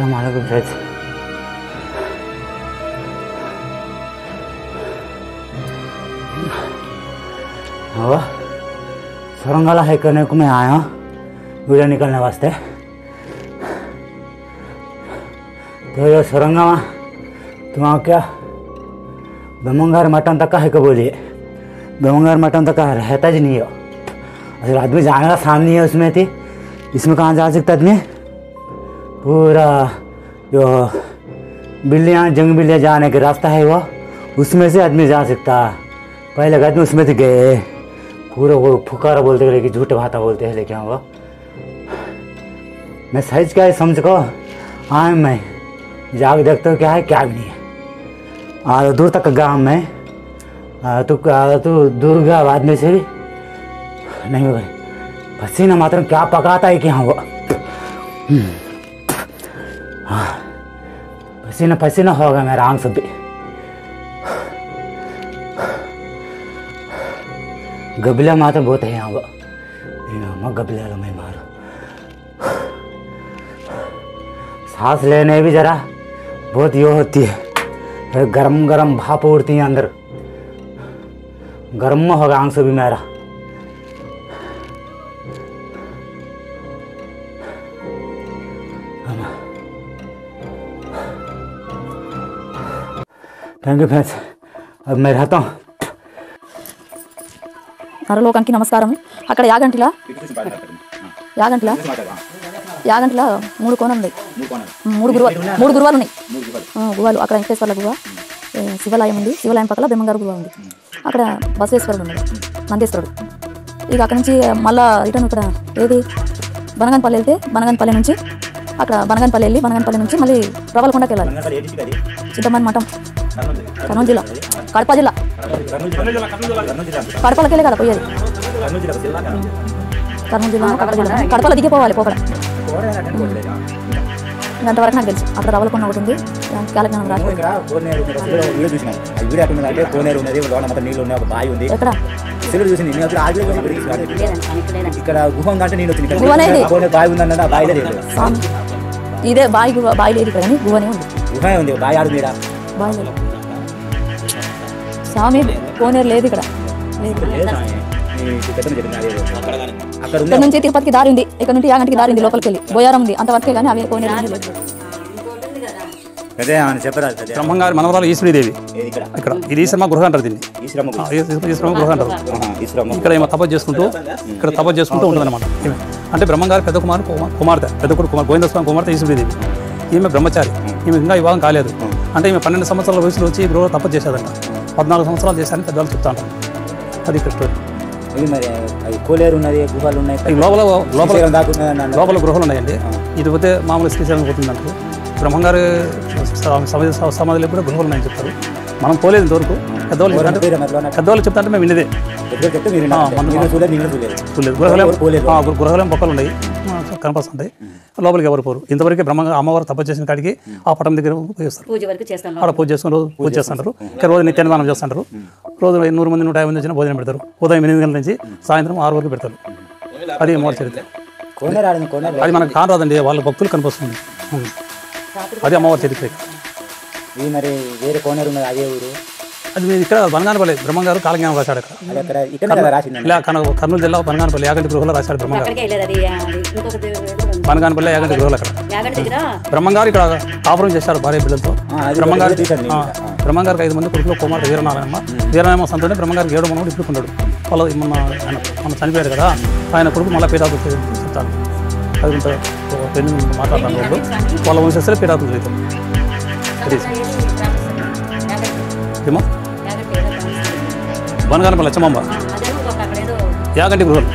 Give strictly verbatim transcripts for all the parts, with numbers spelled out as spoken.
Brahmanagari bridge. अब सोरंगाला hike करने को मैं आया हूँ वीडियो निकलने वास्ते। तो ये सोरंगा में तुम क्या ब्रह्मंगार मटन तक का हाइक बोलिए, ब्रह्मंगार मटन तक का रहता ही नहीं हो। अगर आदमी जाने का सामने नहीं है उसमें थी, इसमें कहाँ जा सकता आदमी। पूरा जो बिल्लियाँ जंग बिल्लियाँ जाने का रास्ता है वो उसमें से आदमी जा सकता। पहले लगा आदमी उसमें से गए, पूरा वो फुकारा बोलते हैं लेकिन झूठे भाता बोलते हैं। लेकिन वो मैं सच क्या है समझ को आए, मैं जाके देखता हूँ क्या है क्या भी नहीं है। और दूर तक गाँव में तो तो दूर गया आदमी से भी नहीं हो गए। पसीना मात्र क्या पकाता है कि हाँ वो पसीना पसीना होगा मेरा आंख सब भी गबला मात्र बहुत है यहाँ वो। मैं गबला लो मैं मारो, सांस लेने भी जरा बहुत यो होती है, गरम गरम भाप उड़ती है अंदर, गर्म होगा आंख सब भी मेरा। थैंक यू फ्रेंड्स, अब मैं रहता हूँ। सारे लोगों की नमस्कार। अगर यागंटिला यागंटिला यागंटिला मूड कोण मूड गुरुवा मूड गुरुवा गुवा अगर वेंकटेश्वर गुवा शिवालय उ शिवालय पकल ब्रह्मगारी गुवा अगर बसवेश्वर नंदेश्वर इक अच्छी माला रिटर्न इक ये बनगनपल्ली बनगनपल्ली नीचे अगर बनगनपल्ली बनगनपल्ली नीचे मल्ल प्रबलकोंडकी चिंतामणि मठम కర్నూలు జిల్లా కడప జిల్లా కడపలకెళ్ళి కదా పోయేది కర్నూలు జిల్లా కడప జిల్లా కడపలో దిగిపోవాలి పోకడ ఇంతవరకు నాకు తెలుసు. అక్కడ రావాలకున్న ఒకటి ఉంది కాలజ్ఞానం రాదు ఇక్కడ కోనేరు వీడియో చూసినా ఆ వీడియో అక్కడ అంటే కోనేరు ఉన్నది లోన మొత్తం నీళ్ళు ఉన్నాయి ఒక బావి ఉంది ఇక్కడ సెలవు చూసి నేను అక్కడ ఆగిలే కదా ఇక్కడ గుహ ఉంది అంటే నేను వచ్చి ఇక్కడ కోనేరు బావి ఉంది అన్నది ఆ బావిలే లేదు ఇదే బావి గుహ బావి లేదు ఇక్కడ కానీ గుహనే ఉంది గుహనే ఉంది బావి ఆడు నీడ स्वामी कोने तिरुपति की दारी इकट्ठी यागंट की दारी लोपलिकी बोयारम अंतवरके अभी ब्रह्मगारी मनवराल ईश्वरीदेवी इधर ईश्रम गृह अंटार दी ईश्रम गृह अंटार इकड़े तपस्सू इक तपस्सू उन्मा अंत ब्रह्मगारी पेद कुमार कुमारते पेद कुमार गोविंदस्वामी कुमारते ईश्वरीदेवी ईमें ब्रह्मचारी ईमें इंका विवाहम कॉलेज అంటే ఈమె పన్నెండు సంవత్సరాల వయసులో వచ్చి గృహ తపస్సు చేశాడంట పద్నాలుగు సంవత్సరాలు చేశారని పెద్దలు చెప్తారు. అది కష్టం. ఇది మరి అది కోలేరు ఉన్నది గుహలు ఉన్నాయి లోపల లోపల లోపల గృహలు ఉన్నాయండి. ఇది పోతే మామూలు శ్రీశైలం పోతుందంటారు. బ్రహ్మగారి సమాధిలో కూడా గృహలు ఉన్నాయని చెప్తారు. మనం పోలేదు ఇంతవరకు పెద్దవాళ్ళు పెద్దవాళ్ళు చెప్తారంటే మేము విన్నదే గృహలేం పక్కలు ఉన్నాయి కనపడుతుంటాయి. లోపలికి ఎవరు పోరు. ఇంతవరకు బ్రహ్మ అమ్మవారు తపస్సు చేసిన కాడికి ఆ పటం దగ్గర ఉపయోగిస్తారు. అక్కడ పూజ చేస్తున్న రోజు పూజ చేస్తుంటారు. ఇక రోజు నిత్యాన్నదానం చేస్తుంటారు. రోజు నూరు మంది నూట యాభై మంది వచ్చిన భోజనం పెడతారు. ఉదయం ఎనిమిది గంటల నుంచి సాయంత్రం ఆరు వరకు పెడతారు. అది అమ్మవారి చరిత్ర. అది మనకు కాదు రాదండి, వాళ్ళ భక్తులు కనిపిస్తుంది. అది అమ్మవారి చరిత్ర. మరి వేరే కోనేరు ఉన్నది అదే ఊరు అది మీరు ఇక్కడ బనగానపల్లి బ్రహ్మగారు కాలజ్ఞానం రాశాడు. ఇలా కర్నూలు జిల్లా బనగానపల్లి యాగంటి గృహలో రాశాడు బ్రహ్మగారు. బనగానపల్లి యాగంటి గృహలు అక్కడ బ్రహ్మగారు ఇక్కడ ఆఫరం చేశారు భార్య బిడ్డలతో. బ్రహ్మగారు బ్రహ్మగారికి ఐదు మంది కొడుకులు కుమారుడు వీరనారాయణమ్మ వీరనారాయణమ్మ సంతోనే బ్రహ్మగారికి ఏడు మనోడు ఇప్పుడు కొన్నాడు. వాళ్ళు మన మనం చనిపోయారు కదా ఆయన కొడుకు మళ్ళీ పేద చెప్తాను అది పెళ్లి మాట్లాడతాను వాళ్ళ వంశస్థులే పేదాతులు జీవితం ఏమో బనగానపల్లి లచ్చమ్మ యాగంటి గృహలు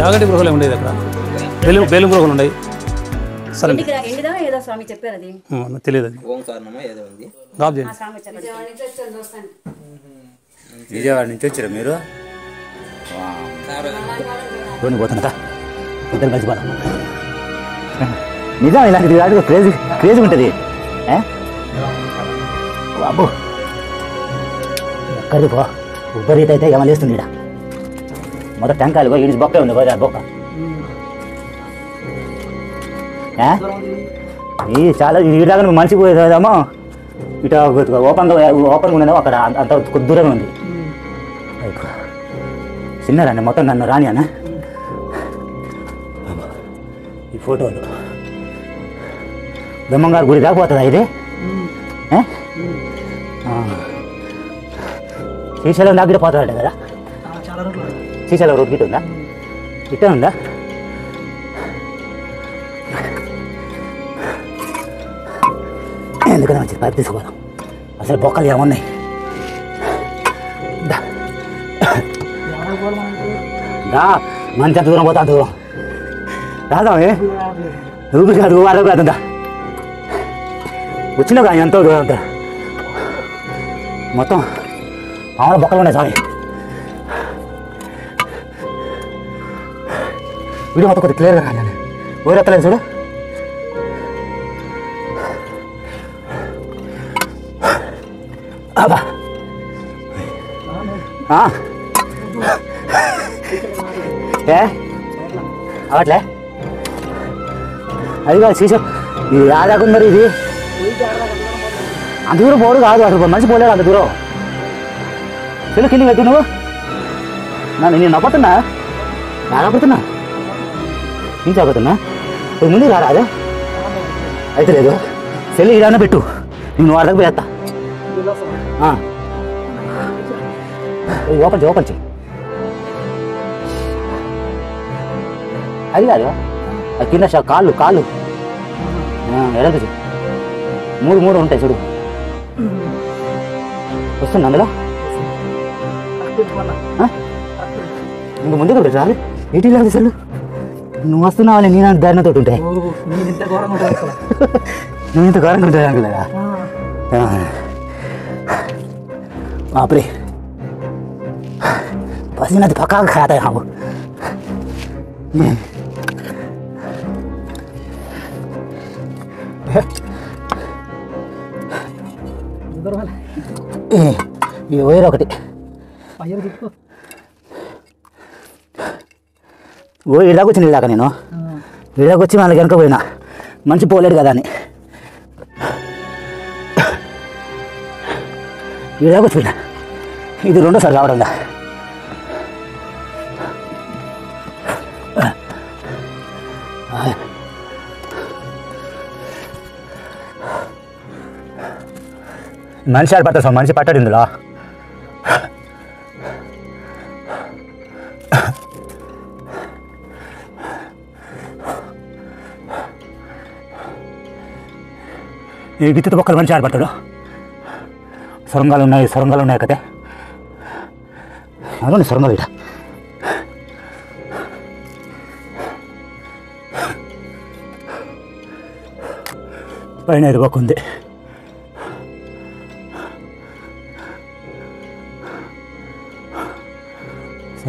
యాగంటి గృహలు ఉండేది అక్కడ బెలు బెలు గృహలు ఉన్నాయి. సరే తెలియదు విజయవాడ నుంచి వచ్చారా మీరు పోతుంటా ఇద్దరు మర్చిపోతా నిజం ఇలాంటిది వాటికి క్రేజ్ క్రేజ్ ఉంటుంది. బాబు ఎక్కడిది పో ఉబ్బరీత అయితే ఏమైనా లేస్తుంది ఇక్కడ मत टैंकाल गयो हिड्स बक्कै हुने गयो यार बक्का हैं ये चाला हिडरागन मानसी పోయేదమ్మ ఇటా ఓపెన్ ఓపెన్ ఉన్నది అక్కడ అంత దూరంగా ఉంది చిన్నరాని మొత్తం నన్ను రానియానా ఈ ఫోటోలు దమ్మంగారు గుడి దాకా పోతదా ఇది हैं శ్రీశైలం దగ్గర పోతారట కదా శ్రీశైలం రోడ్ గిట్ ఉందా ఇట ఉందా ఎందుకని వచ్చి పైపు తీసుకోవాలి అసలు బొక్కలు ఏమున్నాయి దా మంచి దూరం పోతా దూరం రాదామే నువ్వు కాదు వారు కాదుందా వచ్చినా కానీ ఎంతో దూరం అంతా మొత్తం ఆడ బొక్కలు ఉన్నాయి సారీ వీడియో మొత్తం కొద్దిగా క్లియర్గా కానీ ఎవరు ఎత్తలేదు చూడు అబ్బా ఆ ఏ అవట్లే అది కాదు శ్రీశైలం ఇది రాదాకు మరి ఇది అంత దూరం పోరు కాదు అసలు మనిషి పోలేడు అంత దూరం పిల్లలు కింద పెట్టు నువ్వు నన్ను నేను నవ్వుతున్నా నవ్వుతున్నా నేను చదువుతున్నా ఇప్పుడు ముందు రారా అదే అయితే లేదు సెల్లి ఇడానే పెట్టు నేను వాళ్ళకి పోయేస్తా ఓపెన్ చేయి ఓపెన్ చేయి అది కాదు అది కింద కాళ్ళు కాళ్ళు ఎడకు చూ మూడు మూడు ఉంటాయి చూడు వస్తుంది అందులో ఇంక ముందుకు రాలి ఏటీ లేదు అసలు నువ్వు వస్తున్నావాలి నేను ధైర్యంతో ఉంటాయి నువ్వు ఇంత ఘోరంగా ఉంటాయి అనుకోలేదా బాపరే పసినది పక్కా ఖాతా హాము ఈ వైర్ ఒకటి వైర్ తీసుకో వైర్ ఇలాగ వచ్చింది ఇలాగ నేను ఇలాగ వచ్చి మన వెనక పోయినా మంచి పోలేడు కదా అని ఇలాగ వచ్చిపోయినా ఇది రెండోసారి రావడం దా మనిషి ఆడిపడతా సార్ మనిషి పట్టాడు ఇందులో ఈ విద్యుత్ బొక్కలు మనిషి ఆడిపడతాడు సొరంగాలు ఉన్నాయి సొరంగాలు ఉన్నాయి కదా అవును సొరంగాలు ఇట పైన ఇది బొక్క ఉంది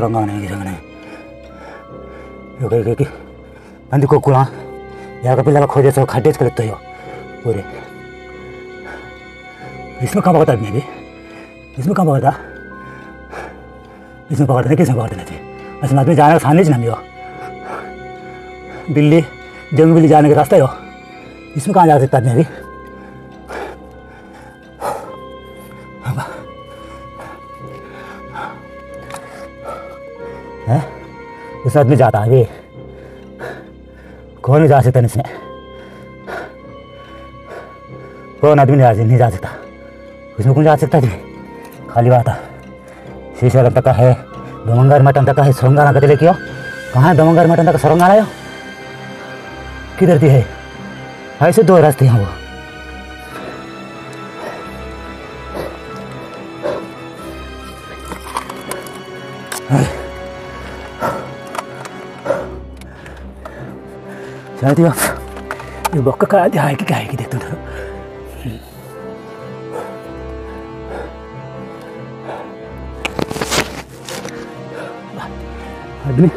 रंगाने बंदी को कुआ यहाँ का पिला खोजे सो खड्डे कर लेते हो पूरे इसमें कहाँ पकड़ता मैं भी इसमें कहाँ पकड़ता इसमें पकड़ते नहीं किसमें पकड़ते नहीं थे बस आदमी जाने का सामने से ना बिल्ली जंगली बिल्ली जाने का रास्ता हो इसमें कहाँ जा सकता मैं भी उस आदमी जाता है कौन जा सकता इसमें कौन आदमी नहीं जा सकता उसमें कौन जा सकता जी खाली बात है शीशा तक है दमंगार मटन तक है सरंगाना कहते लेके आओ कहाँ है दमंगार मटन तक सरंगाना आयो किधर दी है ऐसे दो रास्ते हैं वो जाती आप ये बक्का का है कि क्या है कि देखते हो आदमी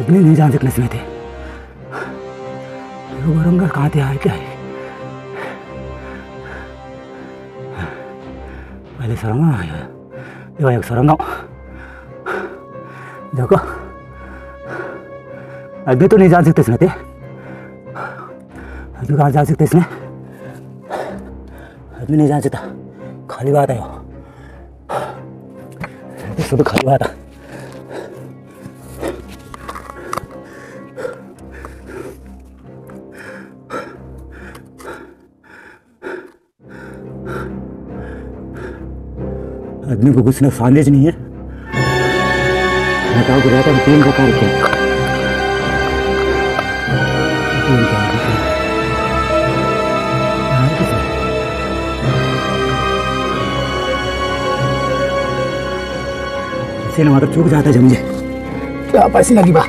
आदमी नहीं जान सकते इसमें थे रंगा कहाँ थे है क्या है पहले सरंगा आया सरंगा देखो अभी तो नहीं जा सकते इसमें थे, अभी कहाँ जा सकते इसमें, अभी नहीं जा सकता। खाली बात है वो सुबह, खाली बात है। आदमी को कुछ ना सानेज नहीं है। बताओ कि रहता है तीन प्रकार के, इसे ना चूक जाता है समझे। क्या पैसे लगी बात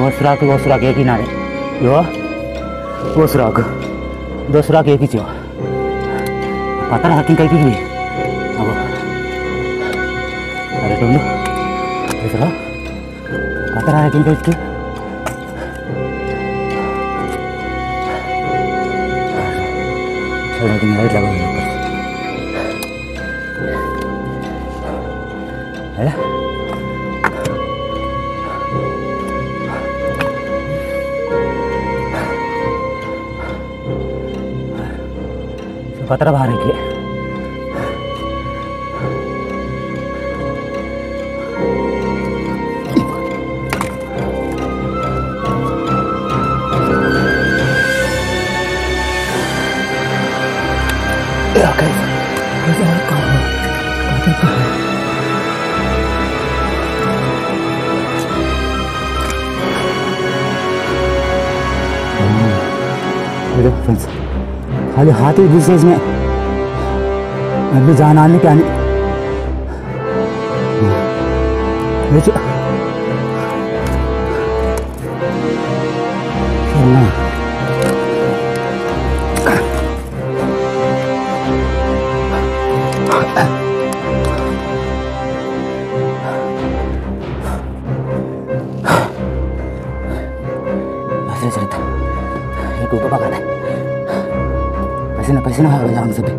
वो सुराख, वो सुराख एक ही ना है यो, वो सुराख दो सुराख एक ही चो पता ना हकिंग कहीं भी। अब अरे तुम लोग दूसरा पता ना हकिंग कहीं थोड़ा दिन लाइट लगाऊंगा है। पतरा बाहर निकले खाली हाथ ही दूसरे में अभी जान आने के आने पसीना हो गया हम सभी।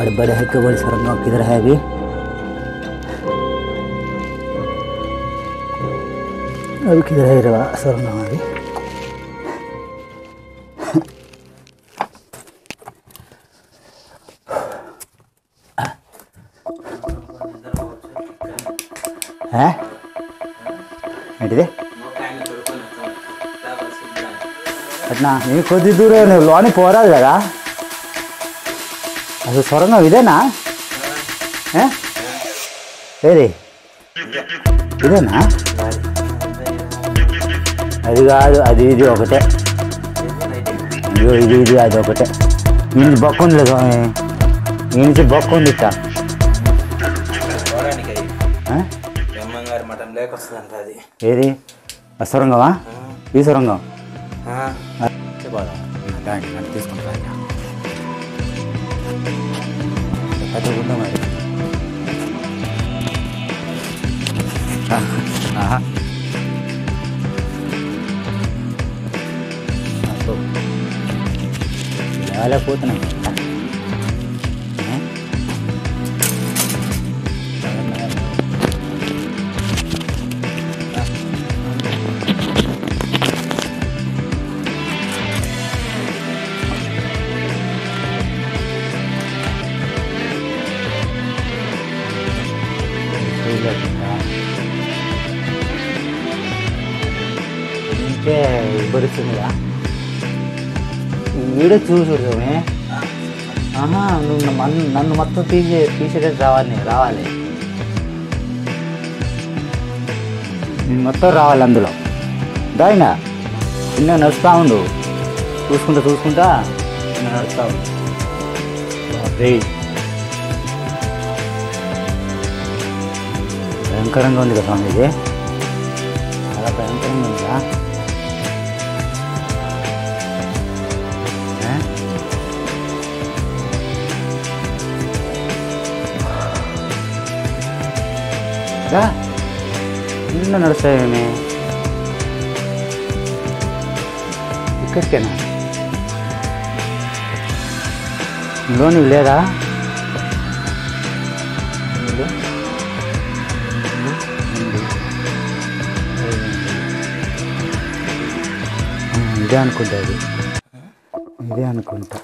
अरे बड़े है केवल शर्मा किधर है अभी? अभी किधर है रवा शर्मा अभी? है? नहीं दे? ಅಣ್ಣ ನೀ ಕೊದಿ ದೂರ ನೀವು ಲೋನಿ ಪೋರಾದಾಗ ಅದು ಸೊರಂಗವಿದೆನಾ ಹೇ ಹೇಳಿ ಇದೆನಾ అది కాదు అది ఇది ఒకటే ఇది ఇది అది ఒకటే ఇంటి బొక్క ఉంది స్వామి ఇంటి బొక్క ఉంది ఇట్లా ఏది ఆ సొరంగమా ఈ సొరంగం తీసుకుంటా చాలా పోతున్నా ఇంకే బరుతుందా వీడియో చూసుడు ఆహా నువ్వు నన్ను మొత్తం తీసే తీసేట రావాలి రావాలి నేను మొత్తం రావాలి అందులో దాయినా నిన్న నడుస్తూ ఉండు చూసుకుంటా చూసుకుంటా నేను నడుస్తూ ఉండు భయంకరంగా ఉంది కదా స్వామి ఇది చాలా భయంకరంగా ఉందా నిన్న నడుస్తావేమే ఇక్కడికేనా లోని లేదా ఇదే అనుకుంటా అది ఇదే అనుకుంటా